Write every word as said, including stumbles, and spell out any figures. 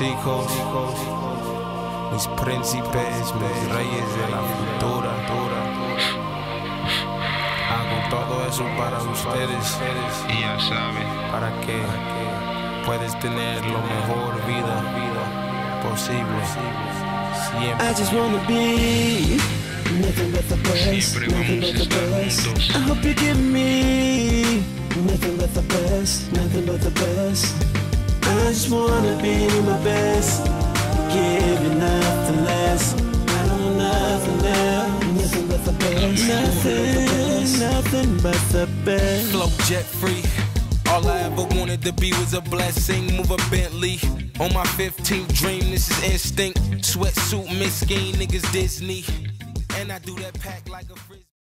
mis hijos, mis príncipes, mis reyes de la cultura. Hago todo eso para ustedes, y ya saben, para que puedes tener la mejor vida posible. Siempre. I just wanna be nothing but the best. Nothing but the best. I hope you give me nothing but the best. Nothing but the best. I just wanna be my best. Give you nothing less. I don't want nothing less. Nothing but the best. Nothing, nothing but the best. Float jet free. All I ever wanted to be was a blessing. Move a Bentley. On my fifteenth dream, this is instinct. Sweatsuit, Miss Game, niggas Disney. And I do that pack like a frizz.